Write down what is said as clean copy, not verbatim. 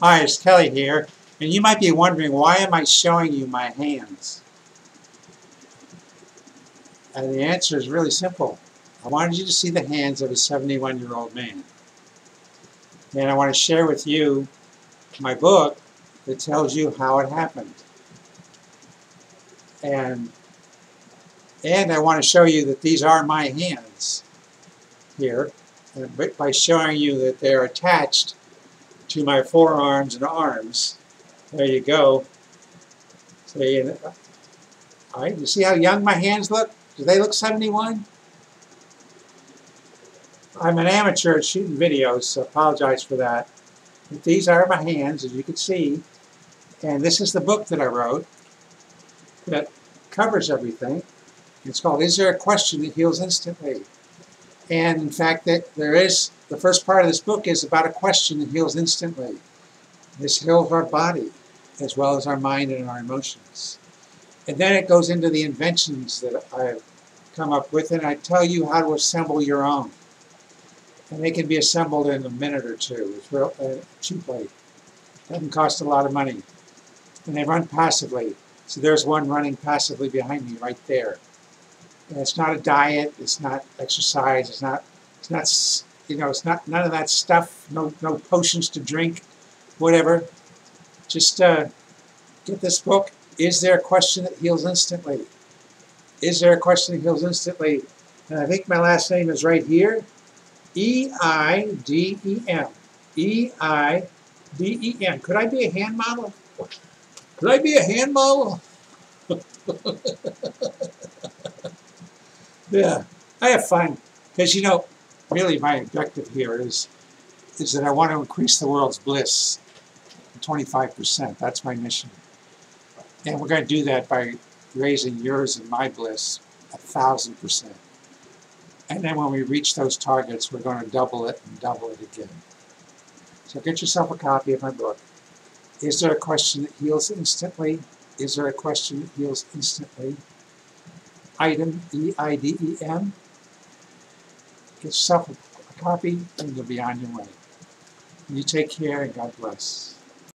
Hi, it's Kelley here, and you might be wondering, why am I showing you my hands? And the answer is really simple. I wanted you to see the hands of a 71-year-old man. And I want to share with you my book that tells you how it happened. And I want to show you that these are my hands here, and by showing you that they're attached to my forearms and arms. There you go. See, all right, you see how young my hands look? Do they look 71? I'm an amateur at shooting videos, so I apologize for that. But these are my hands, as you can see. And this is the book that I wrote that covers everything. It's called, Is There a Question That Heals Instantly? And in fact, there is. The first part of this book is about a question that heals instantly. This heals our body, as well as our mind and our emotions. And then it goes into the inventions that I've come up with, and I tell you how to assemble your own. And they can be assembled in a minute or two. It's real cheaply. Doesn't cost a lot of money. And they run passively. So there's one running passively behind me right there. And it's not a diet. It's not exercise. It's not. You know, it's not none of that stuff. No potions to drink, whatever. Just get this book. Is There a Question That Heals Instantly? Is There a Question That Heals Instantly? And I think my last name is right here. E-I-D-E-M. E-I-D-E-M. Could I be a hand model? Could I be a hand model? Yeah, I have fun because, you know, really, my objective here is that I want to increase the world's bliss 25%. That's my mission. And we're going to do that by raising yours and my bliss 1,000%. And then when we reach those targets, we're going to double it and double it again. So get yourself a copy of my book. Is There a Question That Heals Instantly? Is There a Question That Heals Instantly? Eidem, E-I-D-E-M. Get yourself a copy and you'll be on your way. You take care and God bless.